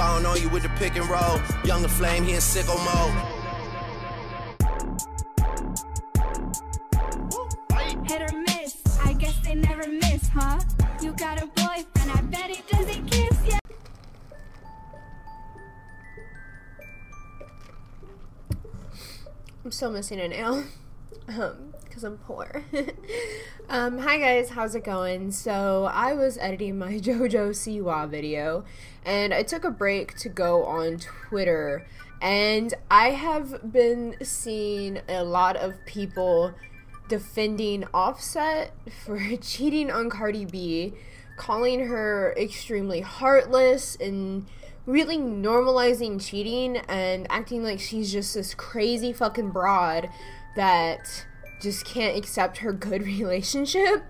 Gone on you with the pick and roll. Younger flame, he in sicko mode. Hit or miss, I guess they never miss, huh? You got a boyfriend, I bet he doesn't kiss ya. I'm still missing a nail, because I'm poor. Hi guys, how's it going? So I was editing my JoJo Siwa video, and I took a break to go on Twitter, and I have been seeing a lot of people defending Offset for cheating on Cardi B, calling her extremely heartless, and really normalizing cheating and acting like she's just this crazy fucking broad that just can't accept her good relationship,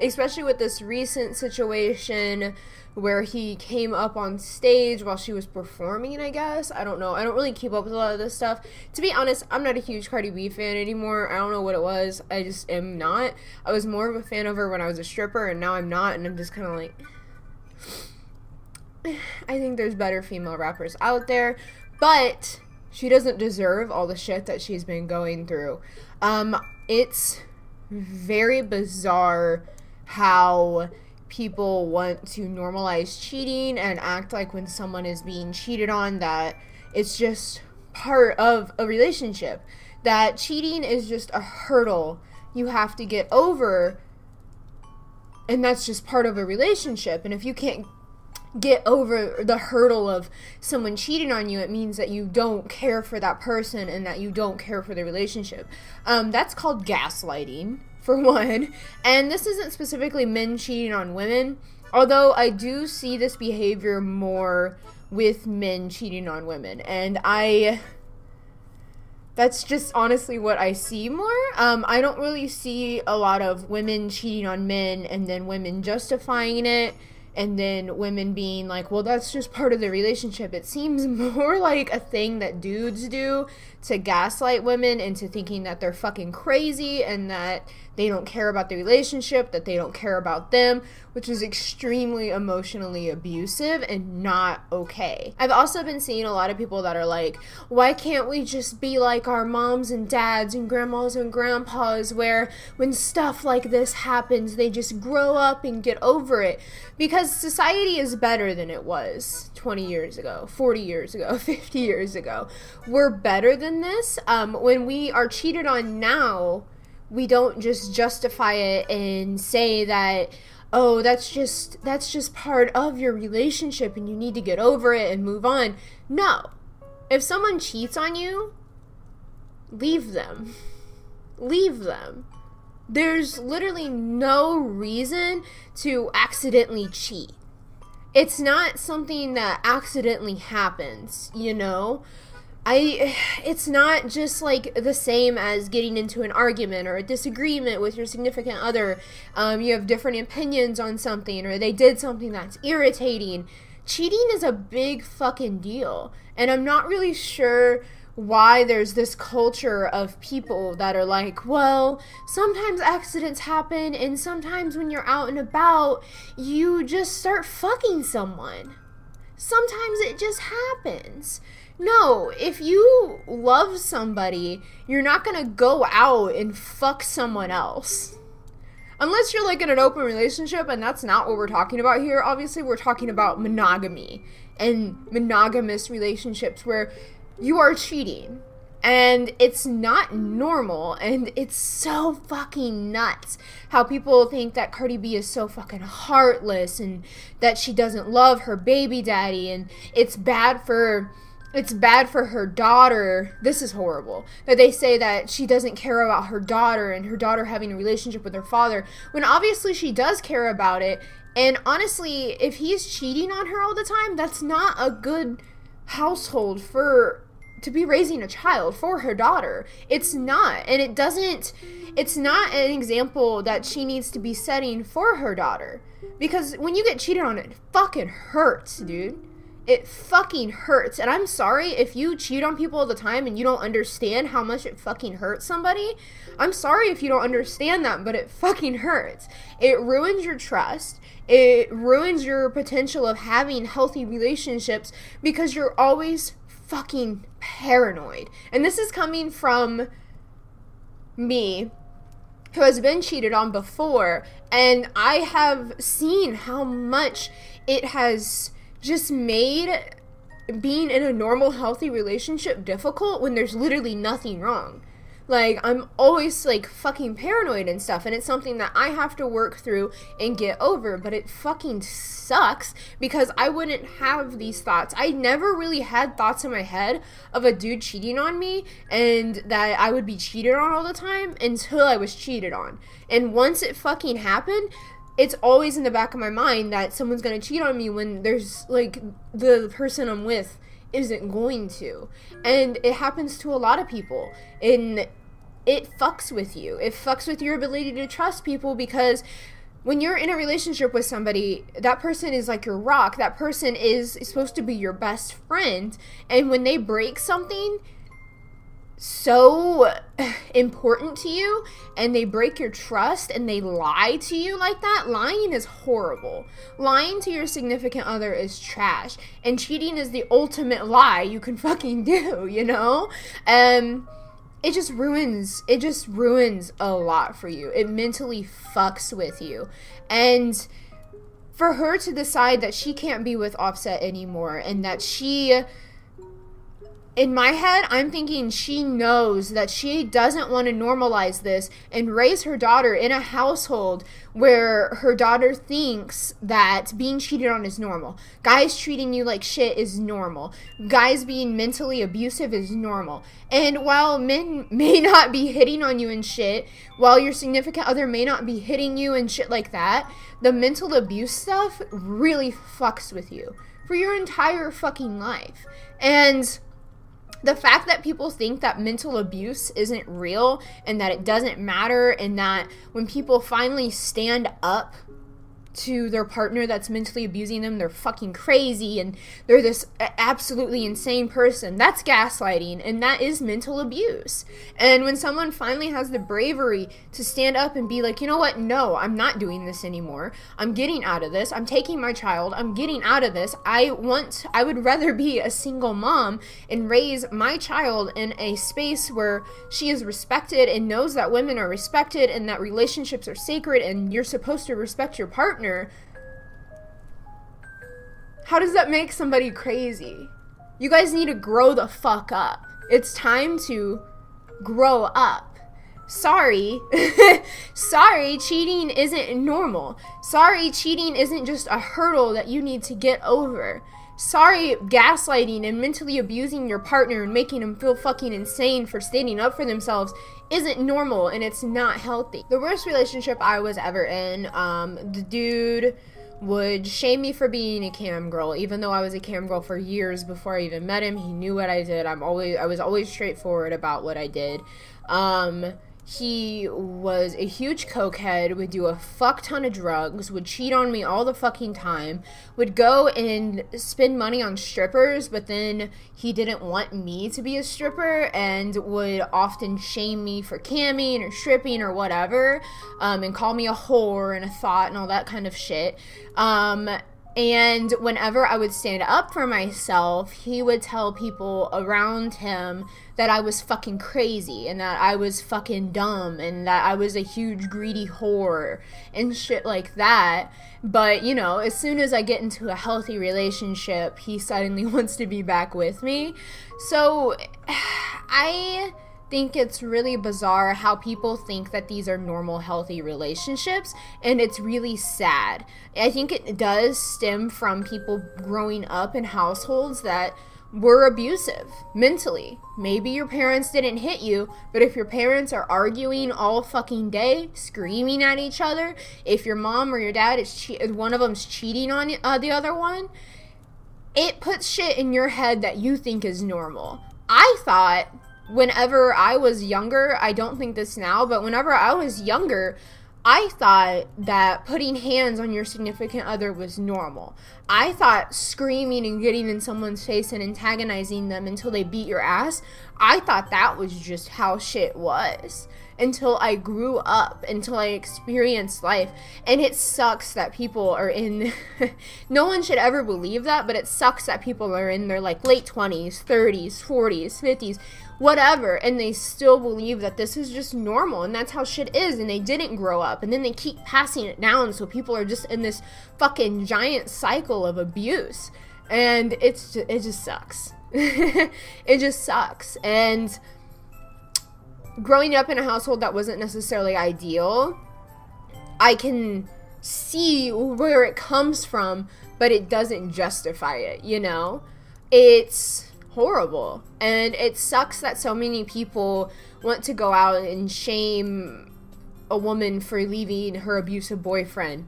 especially with this recent situation where he came up on stage while she was performing, I guess. I don't know. I don't really keep up with a lot of this stuff. To be honest, I'm not a huge Cardi B fan anymore. I don't know what it was. I just am not. I was more of a fan of her when I was a stripper, and now I'm not, and I'm just kind of like... I think there's better female rappers out there, but she doesn't deserve all the shit that she's been going through. It's very bizarre how people want to normalize cheating and act like when someone is being cheated on that it's just part of a relationship, that cheating is just a hurdle you have to get over, and that's just part of a relationship. And if you can't get over the hurdle of someone cheating on you, it means that you don't care for that person and that you don't care for the relationship. That's called gaslighting, for one. And this isn't specifically men cheating on women, although I do see this behavior more with men cheating on women. And that's just honestly what I see more. I don't really see a lot of women cheating on men and then women justifying it, and then women being like, well, that's just part of the relationship. It seems more like a thing that dudes do to gaslight women into thinking that they're fucking crazy and that they don't care about the relationship, that they don't care about them, which is extremely emotionally abusive and not okay. I've also been seeing a lot of people that are like, why can't we just be like our moms and dads and grandmas and grandpas, where when stuff like this happens, they just grow up and get over it? Because society is better than it was 20 years ago, 40 years ago, 50 years ago. We're better than this. When we are cheated on now, we don't just justify it and say that, oh, that's just part of your relationship and you need to get over it and move on. No. If someone cheats on you, leave them. Leave them. There's literally no reason to accidentally cheat. It's not something that accidentally happens, you know? It's not just like the same as getting into an argument or a disagreement with your significant other. You have different opinions on something, or they did something that's irritating. Cheating is a big fucking deal, and I'm not really sure why there's this culture of people that are like, well, sometimes accidents happen, and sometimes when you're out and about, you just start fucking someone. Sometimes it just happens. No, if you love somebody, you're not gonna go out and fuck someone else. Unless you're like in an open relationship, and that's not what we're talking about here. Obviously, we're talking about monogamy and monogamous relationships where you are cheating. And it's not normal, and it's so fucking nuts how people think that Cardi B is so fucking heartless and that she doesn't love her baby daddy, and it's bad for her daughter. This is horrible. That they say that she doesn't care about her daughter and her daughter having a relationship with her father, when obviously she does care about it. And honestly, if he's cheating on her all the time, that's not a good household to be raising a child for her daughter. It's not. And it's not an example that she needs to be setting for her daughter. Because when you get cheated on, it fucking hurts, dude. it fucking hurts. And I'm sorry if you cheat on people all the time and you don't understand how much it fucking hurts somebody. I'm sorry if you don't understand that, but it fucking hurts. It ruins your trust. It ruins your potential of having healthy relationships because you're always fucking paranoid. And this is coming from me, who has been cheated on before, and I have seen how much it has just made being in a normal, healthy relationship difficult when there's literally nothing wrong. Like, I'm always, like, fucking paranoid and stuff, and it's something that I have to work through and get over, but it fucking sucks because I wouldn't have these thoughts. I never really had thoughts in my head of a dude cheating on me and that I would be cheated on all the time until I was cheated on. And once it fucking happened, it's always in the back of my mind that someone's gonna cheat on me when there's, like, the person I'm with isn't going to. And it happens to a lot of people, and it fucks with you. It fucks with your ability to trust people, because when you're in a relationship with somebody, that person is like your rock. That person is supposed to be your best friend, and when they break something so important to you and they break your trust and they lie to you like that, lying is horrible. Lying to your significant other is trash, and cheating is the ultimate lie you can fucking do, you know? It just ruins a lot for you. It mentally fucks with you. And for her to decide that she can't be with Offset anymore, and that she, in my head, I'm thinking she knows that she doesn't want to normalize this and raise her daughter in a household where her daughter thinks that being cheated on is normal. Guys treating you like shit is normal. Guys being mentally abusive is normal. And while men may not be hitting on you and shit, while your significant other may not be hitting you and shit like that, the mental abuse stuff really fucks with you for your entire fucking life. And the fact that people think that mental abuse isn't real and that it doesn't matter, and that when people finally stand up to their partner that's mentally abusing them, they're fucking crazy and they're this absolutely insane person, that's gaslighting, and that is mental abuse. And when someone finally has the bravery to stand up and be like, you know what, no, I'm not doing this anymore, I'm getting out of this, I'm taking my child, I'm getting out of this, I would rather be a single mom and raise my child in a space where she is respected and knows that women are respected and that relationships are sacred and you're supposed to respect your partner. How does that make somebody crazy? You guys need to grow the fuck up. It's time to grow up. Sorry. Sorry, cheating isn't normal. Sorry, cheating isn't just a hurdle that you need to get over. Sorry, gaslighting and mentally abusing your partner and making them feel fucking insane for standing up for themselves isn't normal, and it's not healthy. The worst relationship I was ever in, the dude would shame me for being a cam girl, even though I was a cam girl for years before I even met him. He knew what I did. I was always straightforward about what I did. He was a huge cokehead, would do a fuck ton of drugs, would cheat on me all the fucking time, would go and spend money on strippers, but then he didn't want me to be a stripper and would often shame me for camming or stripping or whatever, and call me a whore and a thought and all that kind of shit. And whenever I would stand up for myself, he would tell people around him that I was fucking crazy and that I was fucking dumb and that I was a huge greedy whore and shit like that. But, you know, as soon as I get into a healthy relationship, he suddenly wants to be back with me. So I think it's really bizarre how people think that these are normal, healthy relationships, and it's really sad. I think it does stem from people growing up in households that were abusive mentally. Maybe your parents didn't hit you, but if your parents are arguing all fucking day, screaming at each other, if your mom or your dad is one of them's cheating on the other one, it puts shit in your head that you think is normal. I thought, whenever I was younger, I don't think this now, but whenever I was younger, I thought that putting hands on your significant other was normal. I thought screaming and getting in someone's face and antagonizing them until they beat your ass, I thought that was just how shit was. Until I grew up, until I experienced life. And it sucks that people are in, no one should ever believe that, but it sucks that people are in their like late 20s, 30s, 40s, 50s, whatever, and they still believe that this is just normal and that's how shit is, and they didn't grow up, and then they keep passing it down, so people are just in this fucking giant cycle of abuse, and it just sucks. It just sucks. And growing up in a household that wasn't necessarily ideal, I can see where it comes from, but it doesn't justify it, you know? It's horrible, and it sucks that so many people want to go out and shame a woman for leaving her abusive boyfriend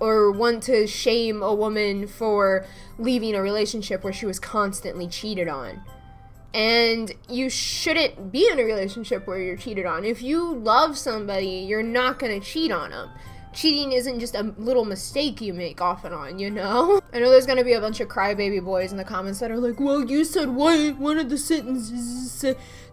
or want to shame a woman for leaving a relationship where she was constantly cheated on. And you shouldn't be in a relationship where you're cheated on. If you love somebody, you're not gonna cheat on them. Cheating isn't just a little mistake you make off and on, you know? I know there's gonna be a bunch of crybaby boys in the comments that are like, well, you said one of the sentences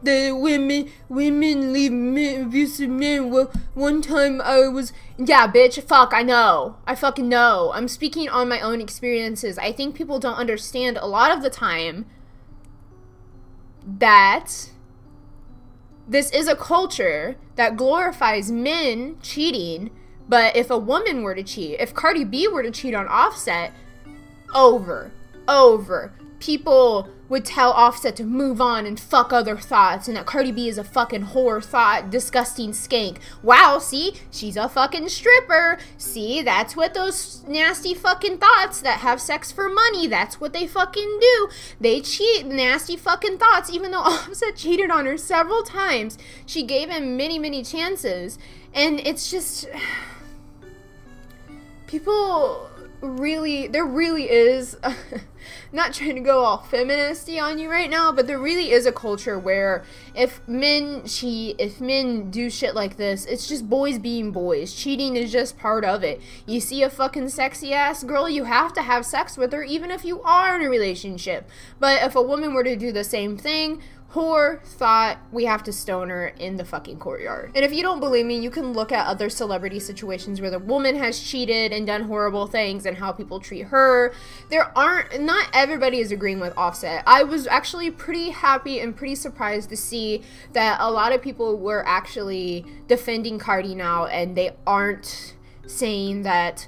that women leave men, abusive men. Well, one time I was, yeah, bitch, fuck, I know. I fucking know. I'm speaking on my own experiences. I think people don't understand a lot of the time that this is a culture that glorifies men cheating. But if a woman were to cheat, if Cardi B were to cheat on Offset, people would tell Offset to move on and fuck other thoughts, and that Cardi B is a fucking whore thought, disgusting skank. Wow, see? She's a fucking stripper. See? That's what those nasty fucking thoughts that have sex for money, that's what they fucking do. They cheat, nasty fucking thoughts, even though Offset cheated on her several times. She gave him many, many chances, and it's just... people really, there really is, not trying to go all feministy on you right now, but there really is a culture where if men cheat, if men do shit like this, it's just boys being boys. Cheating is just part of it. You see a fucking sexy ass girl, you have to have sex with her even if you are in a relationship. But if a woman were to do the same thing, whore thought, we have to stone her in the fucking courtyard. And if you don't believe me, you can look at other celebrity situations where the woman has cheated and done horrible things and how people treat her. Not everybody is agreeing with Offset. I was actually pretty happy and pretty surprised to see that a lot of people were actually defending Cardi now, and they aren't saying that,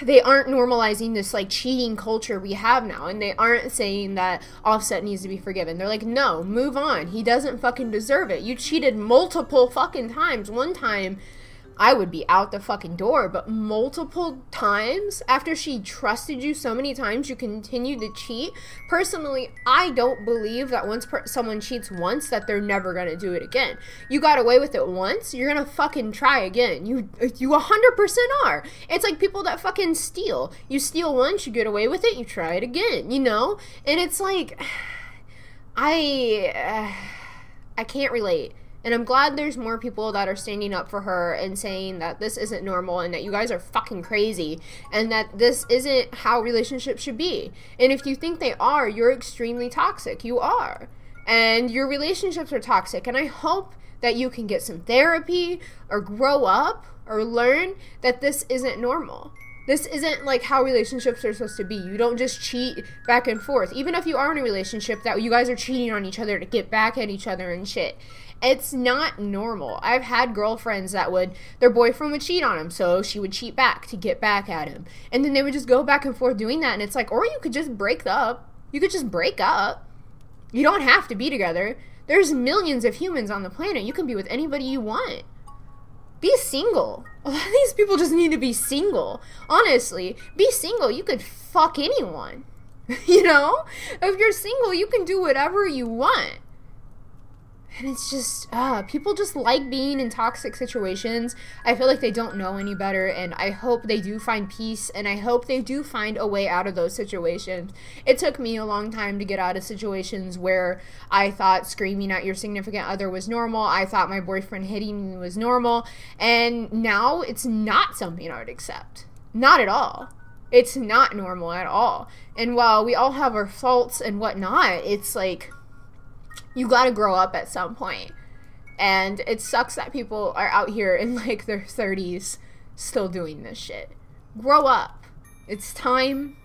they aren't normalizing this like cheating culture we have now, and they aren't saying that Offset needs to be forgiven. They're like, no, move on, he doesn't fucking deserve it. You cheated multiple fucking times. One time I would be out the fucking door, but multiple times after she trusted you so many times, you continue to cheat. Personally, I don't believe that once someone cheats once that they're never gonna do it again. You got away with it once, you're gonna fucking try again. You 100% are. It's like people that fucking steal. You steal once, you get away with it, you try it again, you know? And it's like, I can't relate. And I'm glad there's more people that are standing up for her and saying that this isn't normal and that you guys are fucking crazy and that this isn't how relationships should be. And if you think they are, you're extremely toxic. You are. And your relationships are toxic. And I hope that you can get some therapy or grow up or learn that this isn't normal. This isn't like how relationships are supposed to be. You don't just cheat back and forth. Even if you are in a relationship, that you guys are cheating on each other to get back at each other and shit. It's not normal. I've had girlfriends that would, their boyfriend would cheat on him, so she would cheat back to get back at him. And then they would just go back and forth doing that, and it's like, or you could just break up. You could just break up. You don't have to be together. There's millions of humans on the planet. You can be with anybody you want. Be single. A lot of these people just need to be single. Honestly, be single. You could fuck anyone. You know? If you're single, you can do whatever you want. And it's just, people just like being in toxic situations. I feel like they don't know any better, and I hope they do find peace, and I hope they do find a way out of those situations. It took me a long time to get out of situations where I thought screaming at your significant other was normal. I thought my boyfriend hitting me was normal, and now it's not something I would accept. Not at all. It's not normal at all. And while we all have our faults and whatnot, it's like, you gotta grow up at some point. And it sucks that people are out here in like their 30s still doing this shit. Grow up. It's time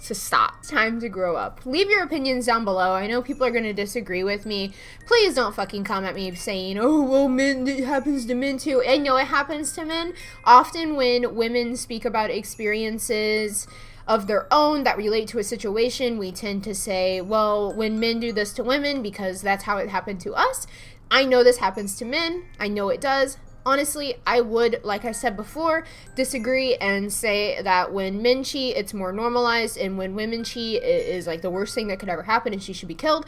to stop. Time to grow up. Leave your opinions down below. I know people are gonna disagree with me. Please don't fucking come at me saying, oh, well, men, it happens to men too. I know it happens to men. Often when women speak about experiences of their own that relate to a situation, we tend to say, well, when men do this to women, because that's how it happened to us. I know this happens to men. I know it does. Honestly, I would, like I said before, disagree and say that when men cheat, it's more normalized, and when women cheat, it is like the worst thing that could ever happen and she should be killed.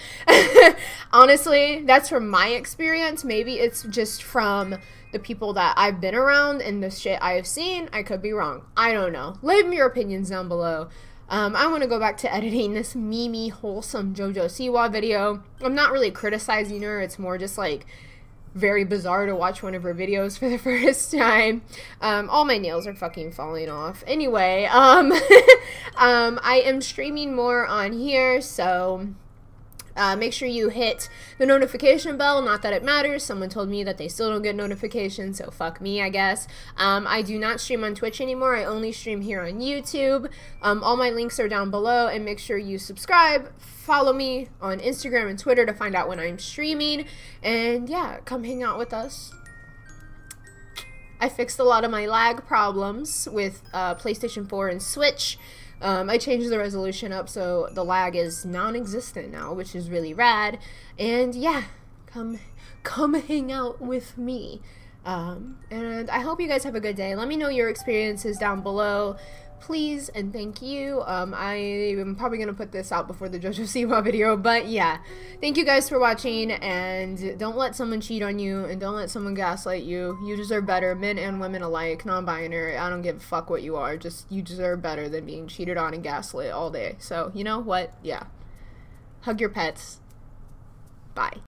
Honestly, that's from my experience. Maybe it's just from the people that I've been around and the shit I have seen. I could be wrong. I don't know. Leave me your opinions down below. I want to go back to editing this Mimi Wholesome JoJo Siwa video. I'm not really criticizing her. It's more just like very bizarre to watch one of her videos for the first time. All my nails are fucking falling off. Anyway, I am streaming more on here, so make sure you hit the notification bell. Not that it matters. Someone told me that they still don't get notifications, so fuck me, I guess. I do not stream on Twitch anymore. I only stream here on YouTube. All my links are down below, and make sure you subscribe. Follow me on Instagram and Twitter to find out when I'm streaming. And yeah, come hang out with us. I fixed a lot of my lag problems with PlayStation 4 and Switch. I changed the resolution up so the lag is non-existent now, which is really rad. And yeah, come hang out with me. And I hope you guys have a good day. Let me know your experiences down below, please, and thank you. I am probably going to put this out before the JoJo Siwa video, but yeah. Thank you guys for watching, and don't let someone cheat on you, and don't let someone gaslight you. You deserve better, men and women alike, non-binary. I don't give a fuck what you are. Just, you deserve better than being cheated on and gaslit all day. So, you know what? Yeah. Hug your pets. Bye.